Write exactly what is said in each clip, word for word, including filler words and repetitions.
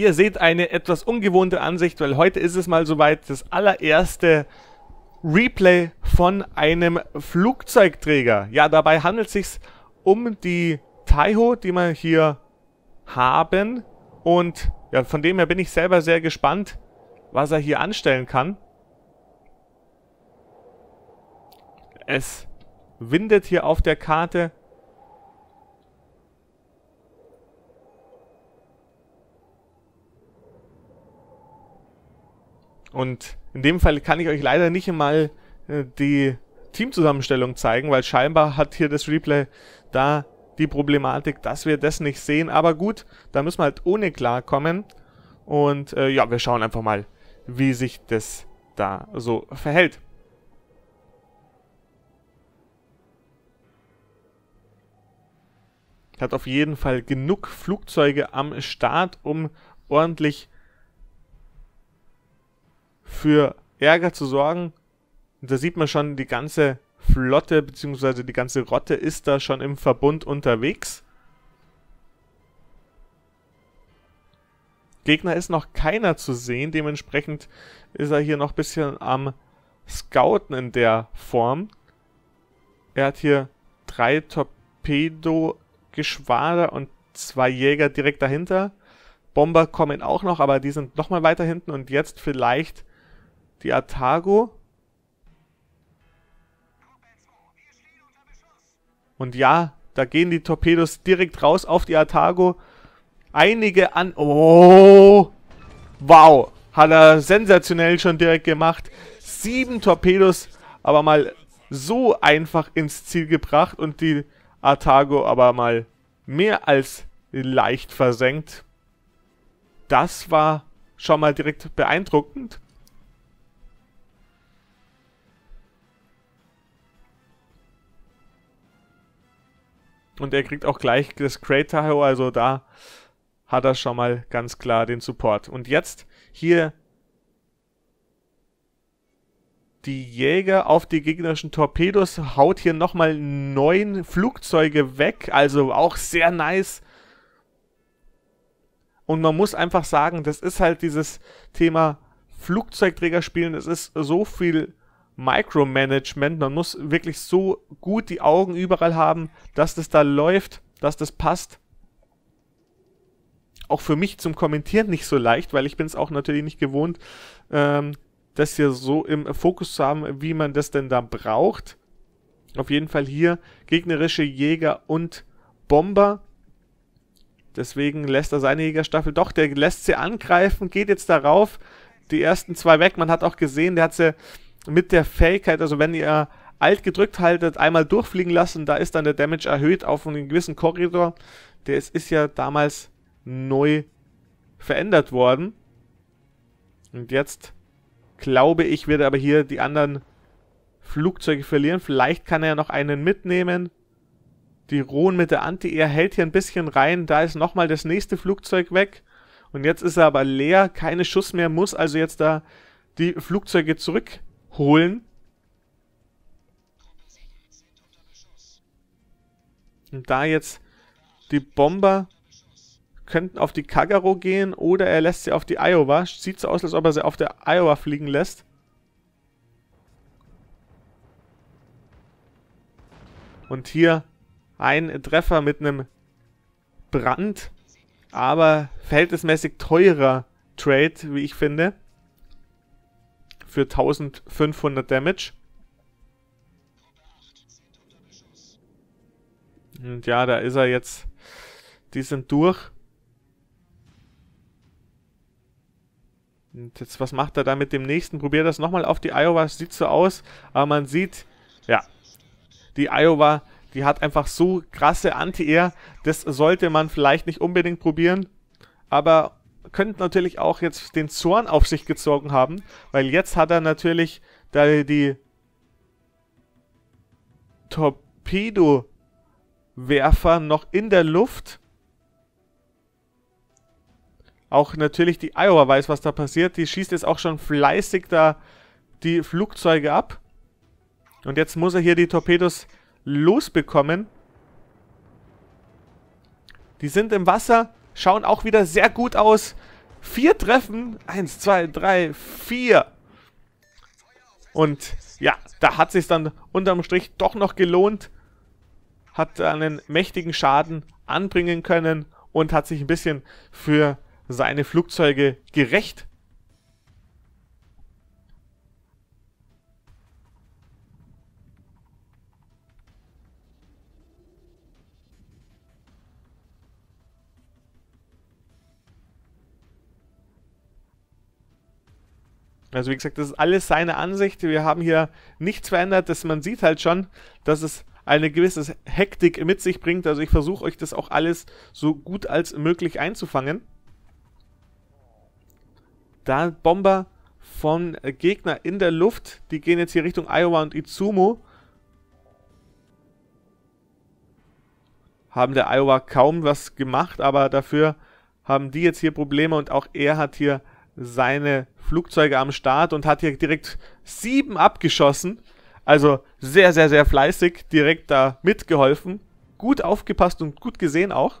Ihr seht eine etwas ungewohnte Ansicht, weil heute ist es mal soweit, das allererste Replay von einem Flugzeugträger. Ja, dabei handelt es sich um die Taiho, die wir hier haben. Und ja, von dem her bin ich selber sehr gespannt, was er hier anstellen kann. Es windet hier auf der Karte. Und in dem Fall kann ich euch leider nicht einmal die Teamzusammenstellung zeigen, weil scheinbar hat hier das Replay da die Problematik, dass wir das nicht sehen. Aber gut, da müssen wir halt ohne klarkommen. Und äh, ja, wir schauen einfach mal, wie sich das da so verhält. Hat auf jeden Fall genug Flugzeuge am Start, um ordentlich für Ärger zu sorgen. Da sieht man schon, die ganze Flotte bzw. die ganze Rotte ist da schon im Verbund unterwegs. Gegner ist noch keiner zu sehen, dementsprechend ist er hier noch ein bisschen am Scouten in der Form. Er hat hier drei Torpedo-Geschwader und zwei Jäger direkt dahinter. Bomber kommen auch noch, aber die sind nochmal weiter hinten und jetzt vielleicht die Atago. Und ja, da gehen die Torpedos direkt raus auf die Atago. Einige an... Oh! Wow! Hat er sensationell schon direkt gemacht. Sieben Torpedos, aber mal so einfach ins Ziel gebracht. Und die Atago aber mal mehr als leicht versenkt. Das war schon mal direkt beeindruckend. Und er kriegt auch gleich das Great Tahoe, also da hat er schon mal ganz klar den Support. Und jetzt hier die Jäger auf die gegnerischen Torpedos, haut hier nochmal neun Flugzeuge weg, also auch sehr nice. Und man muss einfach sagen, das ist halt dieses Thema Flugzeugträger spielen, das ist so viel Micromanagement, man muss wirklich so gut die Augen überall haben, dass das da läuft, dass das passt. Auch für mich zum Kommentieren nicht so leicht, weil ich bin es auch natürlich nicht gewohnt, ähm, das hier so im Fokus zu haben, wie man das denn da braucht. Auf jeden Fall hier gegnerische Jäger und Bomber. Deswegen lässt er seine Jägerstaffel, doch, der lässt sie angreifen, geht jetzt darauf, die ersten zwei weg. Man hat auch gesehen, der hat sie mit der Fähigkeit, also wenn ihr Alt gedrückt haltet, einmal durchfliegen lassen, da ist dann der Damage erhöht auf einen gewissen Korridor. Der ist, ist ja damals neu verändert worden. Und jetzt, glaube ich, wird er aber hier die anderen Flugzeuge verlieren. Vielleicht kann er ja noch einen mitnehmen. Die Rohn mit der Anti-Air hält hier ein bisschen rein. Da ist nochmal das nächste Flugzeug weg. Und jetzt ist er aber leer. Keine Schuss mehr. Muss also jetzt da die Flugzeuge zurück holen. Und da jetzt die Bomber könnten auf die Kagero gehen oder er lässt sie auf die Iowa. Sieht so aus, als ob er sie auf der Iowa fliegen lässt. Und hier ein Treffer mit einem Brand, aber verhältnismäßig teurer Trade, wie ich finde. Für eintausendfünfhundert Damage. Und ja, da ist er jetzt. Die sind durch. Und jetzt, was macht er da mit dem nächsten? Probiert das nochmal auf die Iowa. Sieht so aus. Aber man sieht, ja, die Iowa, die hat einfach so krasse Anti-Air. Das sollte man vielleicht nicht unbedingt probieren. Aber könnte natürlich auch jetzt den Zorn auf sich gezogen haben, weil jetzt hat er natürlich da die Torpedowerfer noch in der Luft. Auch natürlich die Iowa weiß, was da passiert. Die schießt jetzt auch schon fleißig da die Flugzeuge ab. Und jetzt muss er hier die Torpedos losbekommen. Die sind im Wasser. Schauen auch wieder sehr gut aus. Vier Treffen. Eins, zwei, drei, vier. Und ja, da hat sich dann unterm Strich doch noch gelohnt. Hat einen mächtigen Schaden anbringen können und hat sich ein bisschen für seine Flugzeuge gerecht. Also wie gesagt, das ist alles seine Ansicht. Wir haben hier nichts verändert. Das, man sieht halt schon, dass es eine gewisse Hektik mit sich bringt. Also ich versuche euch das auch alles so gut als möglich einzufangen. Da Bomber von Gegner in der Luft. Die gehen jetzt hier Richtung Iowa und Izumo. Haben der Iowa kaum was gemacht, aber dafür haben die jetzt hier Probleme und auch er hat hier seine Flugzeuge am Start und hat hier direkt sieben abgeschossen. Also sehr, sehr, sehr fleißig, direkt da mitgeholfen. Gut aufgepasst und gut gesehen auch.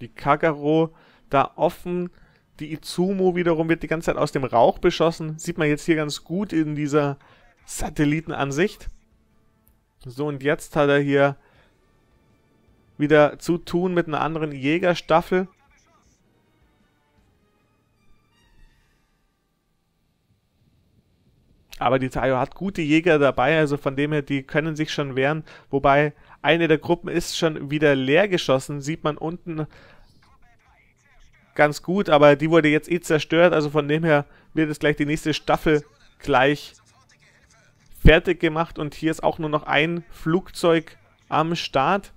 Die Kagero da offen. Die Izumo wiederum wird die ganze Zeit aus dem Rauch beschossen. Sieht man jetzt hier ganz gut in dieser Satellitenansicht. So, und jetzt hat er hier wieder zu tun mit einer anderen Jägerstaffel. Aber die Taiho hat gute Jäger dabei, also von dem her, die können sich schon wehren. Wobei, eine der Gruppen ist schon wieder leer geschossen. Sieht man unten ganz gut, aber die wurde jetzt eh zerstört, also von dem her wird es gleich die nächste Staffel gleich fertig gemacht und hier ist auch nur noch ein Flugzeug am Start.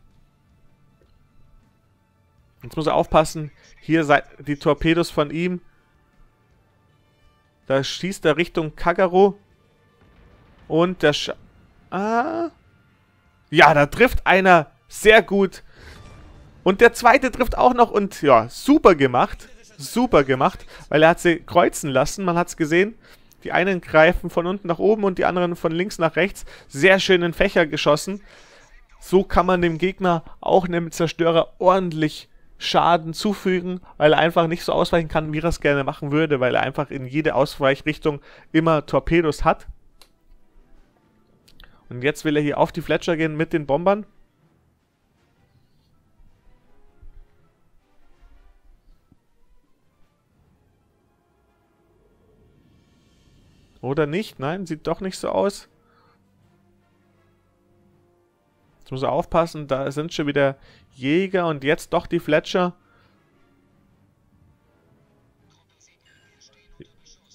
Jetzt muss er aufpassen, hier seid die Torpedos von ihm, da schießt er Richtung Kagero und der Sch ah. Ja, da trifft einer sehr gut. Und der zweite trifft auch noch und ja, super gemacht, super gemacht, weil er hat sie kreuzen lassen, man hat es gesehen. Die einen greifen von unten nach oben und die anderen von links nach rechts, sehr schön in Fächer geschossen. So kann man dem Gegner auch einem Zerstörer ordentlich Schaden zufügen, weil er einfach nicht so ausweichen kann, wie er es gerne machen würde, weil er einfach in jede Ausweichrichtung immer Torpedos hat. Und jetzt will er hier auf die Fletcher gehen mit den Bombern. Oder nicht? Nein, sieht doch nicht so aus. Jetzt muss er aufpassen, da sind schon wieder Jäger und jetzt doch die Fletcher.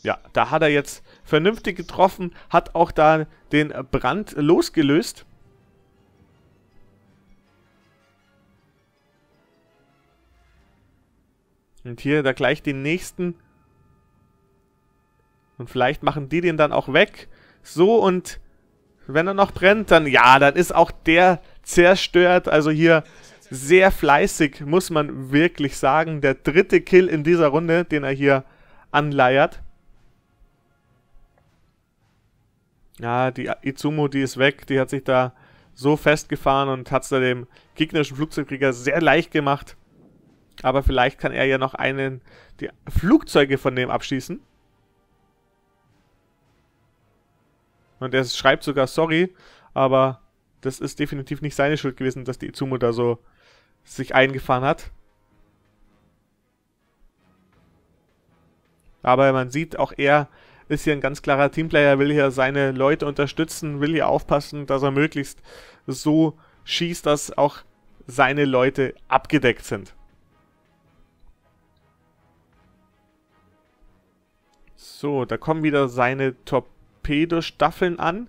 Ja, da hat er jetzt vernünftig getroffen, hat auch da den Brand losgelöst. Und hier da gleich den nächsten. Und vielleicht machen die den dann auch weg. So, und wenn er noch brennt, dann ja, dann ist auch der zerstört. Also hier sehr fleißig, muss man wirklich sagen. Der dritte Kill in dieser Runde, den er hier anleiert. Ja, die Izumo, die ist weg. Die hat sich da so festgefahren und hat es da dem gegnerischen Flugzeugkrieger sehr leicht gemacht. Aber vielleicht kann er ja noch einen, die Flugzeuge von dem abschießen. Und er schreibt sogar sorry, aber das ist definitiv nicht seine Schuld gewesen, dass die Izumo da so sich eingefahren hat. Aber man sieht, auch er ist hier ein ganz klarer Teamplayer, will hier seine Leute unterstützen, will hier aufpassen, dass er möglichst so schießt, dass auch seine Leute abgedeckt sind. So, da kommen wieder seine Top Torpedo-Staffeln an.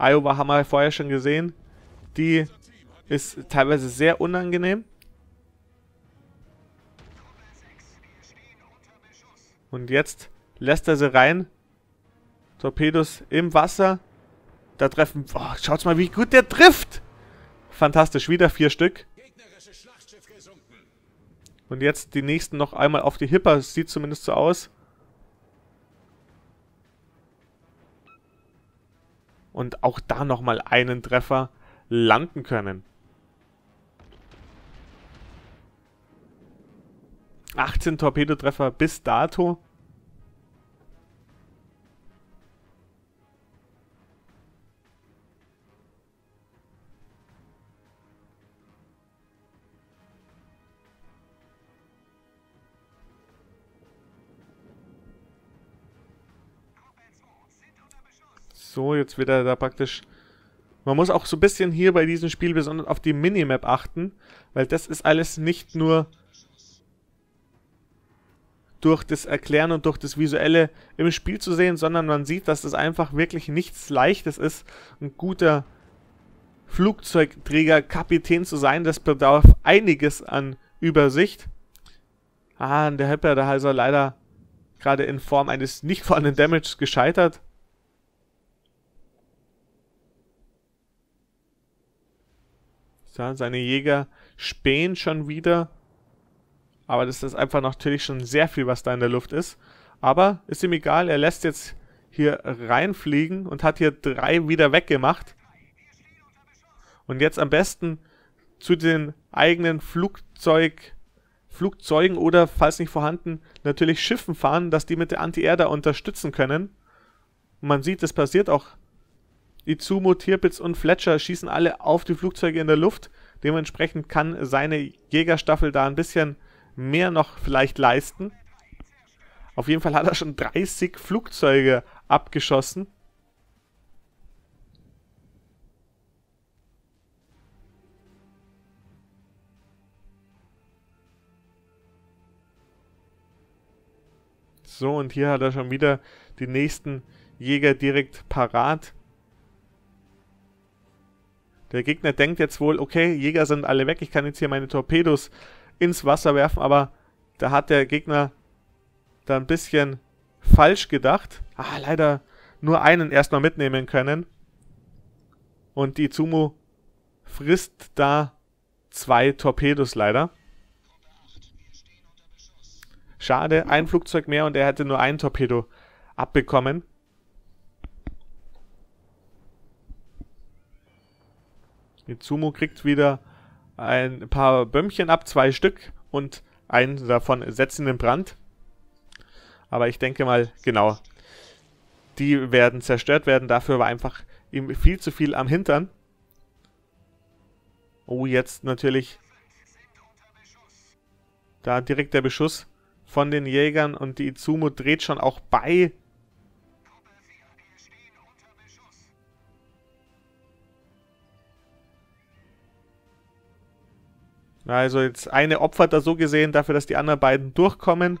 Iowa haben wir vorher schon gesehen. Die ist teilweise sehr unangenehm. Und jetzt lässt er sie rein. Torpedos im Wasser. Da treffen... Oh, schaut's mal, wie gut der trifft! Fantastisch, wieder vier Stück. Und jetzt die nächsten noch einmal auf die Hipper. Das sieht zumindest so aus. Und auch da nochmal einen Treffer landen können. achtzehn Torpedotreffer bis dato. So, jetzt wird er da praktisch... Man muss auch so ein bisschen hier bei diesem Spiel besonders auf die Minimap achten, weil das ist alles nicht nur durch das Erklären und durch das Visuelle im Spiel zu sehen, sondern man sieht, dass das einfach wirklich nichts Leichtes ist, ein guter Flugzeugträger, Kapitän zu sein. Das bedarf einiges an Übersicht. Ah, der Hipper, da ist er leider gerade in Form eines nicht vorhandenen Damage gescheitert. Ja, seine Jäger spähen schon wieder. Aber das ist einfach natürlich schon sehr viel, was da in der Luft ist. Aber ist ihm egal, er lässt jetzt hier reinfliegen und hat hier drei wieder weggemacht. Und jetzt am besten zu den eigenen Flugzeug, Flugzeugen oder, falls nicht vorhanden, natürlich Schiffen fahren, dass die mit der Anti-Air da unterstützen können. Und man sieht, das passiert auch. Izumo, Tirpitz und Fletcher schießen alle auf die Flugzeuge in der Luft. Dementsprechend kann seine Jägerstaffel da ein bisschen mehr noch vielleicht leisten. Auf jeden Fall hat er schon dreißig Flugzeuge abgeschossen. So, und hier hat er schon wieder die nächsten Jäger direkt parat. Der Gegner denkt jetzt wohl, okay, Jäger sind alle weg, ich kann jetzt hier meine Torpedos ins Wasser werfen, aber da hat der Gegner da ein bisschen falsch gedacht. Ah, leider nur einen erstmal mitnehmen können. Und die Izumo frisst da zwei Torpedos leider. Schade, ein Flugzeug mehr und er hätte nur ein Torpedo abbekommen. Izumo kriegt wieder ein paar Bömmchen ab, zwei Stück, und einen davon setzt in den Brand. Aber ich denke mal, genau, die werden zerstört werden, dafür war einfach ihm viel zu viel am Hintern. Oh, jetzt natürlich da direkt der Beschuss von den Jägern, und die Izumo dreht schon auch bei. Also jetzt eine opfert da so gesehen dafür, dass die anderen beiden durchkommen.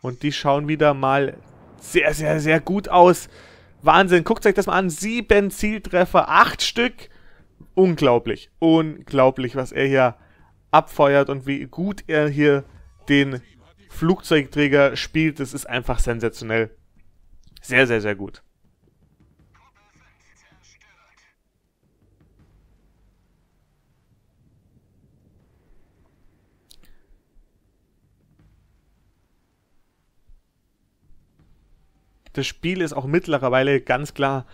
Und die schauen wieder mal sehr, sehr, sehr gut aus. Wahnsinn, guckt euch das mal an. Sieben Zieltreffer, acht Stück. Unglaublich, unglaublich, was er hier abfeuert und wie gut er hier den Flugzeugträger spielt. Das ist einfach sensationell. Sehr, sehr, sehr gut. Das Spiel ist auch mittlerweile ganz klar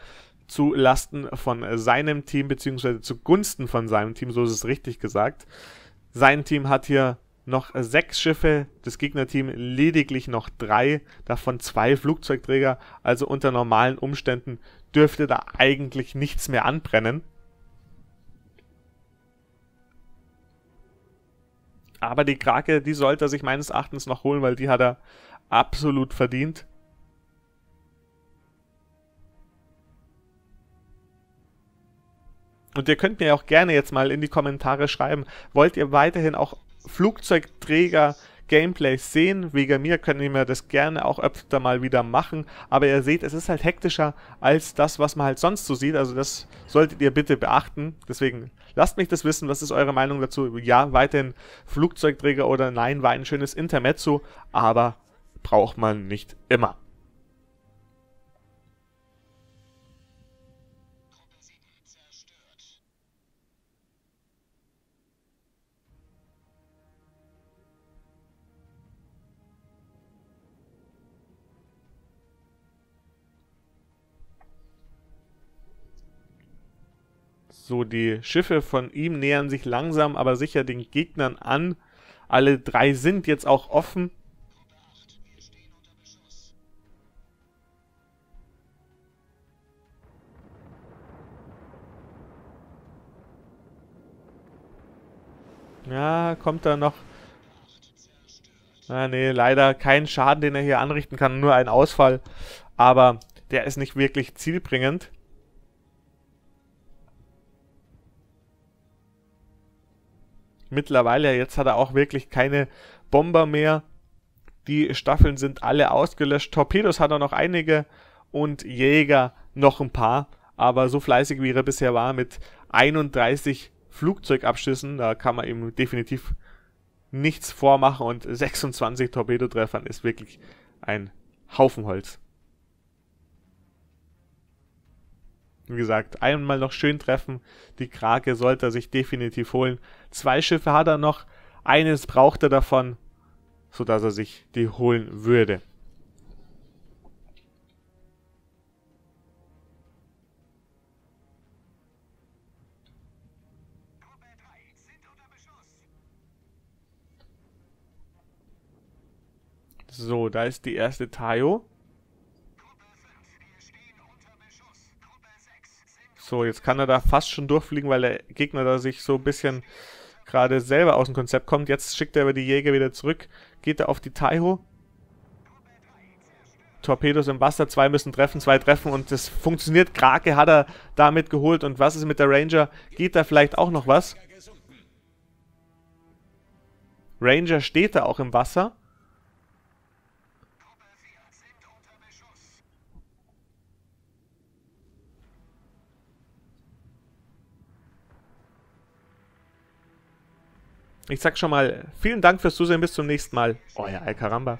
zu Lasten von seinem Team, beziehungsweise zugunsten von seinem Team, so ist es richtig gesagt. Sein Team hat hier noch sechs Schiffe, das Gegnerteam lediglich noch drei, davon zwei Flugzeugträger. Also unter normalen Umständen dürfte da eigentlich nichts mehr anbrennen. Aber die Krake, die sollte er sich meines Erachtens noch holen, weil die hat er absolut verdient. Und ihr könnt mir auch gerne jetzt mal in die Kommentare schreiben, wollt ihr weiterhin auch Flugzeugträger-Gameplays sehen? Wegen mir könnt ihr mir das gerne auch öfter mal wieder machen. Aber ihr seht, es ist halt hektischer als das, was man halt sonst so sieht. Also das solltet ihr bitte beachten. Deswegen lasst mich das wissen. Was ist eure Meinung dazu? Ja, weiterhin Flugzeugträger oder nein, war ein schönes Intermezzo. Aber braucht man nicht immer. So, die Schiffe von ihm nähern sich langsam, aber sicher den Gegnern an. Alle drei sind jetzt auch offen. Ja, kommt da noch... Ah, nee, leider kein Schaden, den er hier anrichten kann, nur ein Ausfall. Aber der ist nicht wirklich zielbringend. Mittlerweile, jetzt hat er auch wirklich keine Bomber mehr. Die Staffeln sind alle ausgelöscht. Torpedos hat er noch einige und Jäger noch ein paar. Aber so fleißig wie er bisher war mit einunddreißig Flugzeugabschüssen, da kann man ihm definitiv nichts vormachen. Und sechsundzwanzig Torpedotreffern ist wirklich ein Haufen Holz. Wie gesagt, einmal noch schön treffen. Die Krake sollte er sich definitiv holen. Zwei Schiffe hat er noch. Eines braucht er davon, sodass er sich die holen würde. So, da ist die erste Taiho. So, jetzt kann er da fast schon durchfliegen, weil der Gegner da sich so ein bisschen gerade selber aus dem Konzept kommt. Jetzt schickt er aber die Jäger wieder zurück. Geht er auf die Taiho. Torpedos im Wasser. Zwei müssen treffen, zwei treffen und das funktioniert. Krake hat er damit geholt. Und was ist mit der Ranger? Geht da vielleicht auch noch was? Ranger steht da auch im Wasser. Ich sag schon mal, vielen Dank fürs Zusehen, bis zum nächsten Mal, euer EiKaRRRamba.